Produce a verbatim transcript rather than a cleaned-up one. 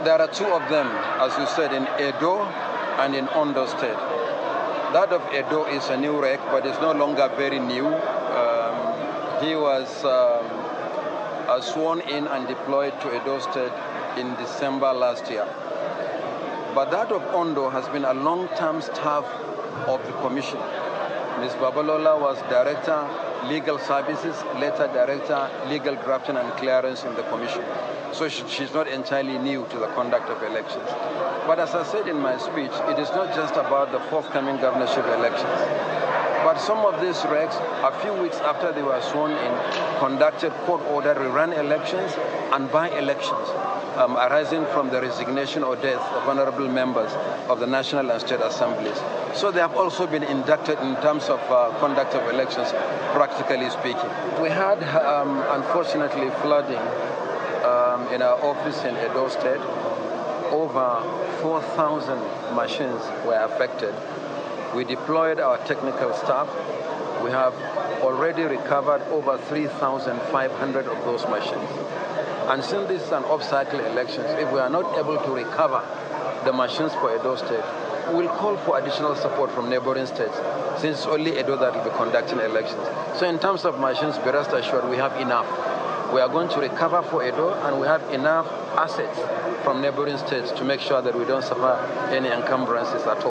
There are two of them, as you said, in Edo and in Ondo state. That of Edo is a new wreck, but it's no longer very new. Um, he was um, uh, sworn in and deployed to Edo state in December last year. But that of Ondo has been a long-term staff of the commission. Miz Babalola was director, legal services, later director, legal drafting and clearance in the commission. So she, she's not entirely new to the conduct of elections. But as I said in my speech, it is not just about the forthcoming governorship elections. But some of these recs, a few weeks after they were sworn in, conducted court-ordered rerun elections and by-elections um, arising from the resignation or death of honorable members of the national and state assemblies. So they have also been inducted in terms of uh, conduct of elections, practically speaking. We had, um, unfortunately, flooding Um, in our office in Edo State. Over four thousand machines were affected. We deployed our technical staff. We have already recovered over three thousand five hundred of those machines. And since this is an off-cycle election, if we are not able to recover the machines for Edo State, we will call for additional support from neighboring states, since it's only Edo that will be conducting elections. So in terms of machines, be rest assured we have enough. We are going to recover for Edo, and we have enough assets from neighboring states to make sure that we don't suffer any encumbrances at all.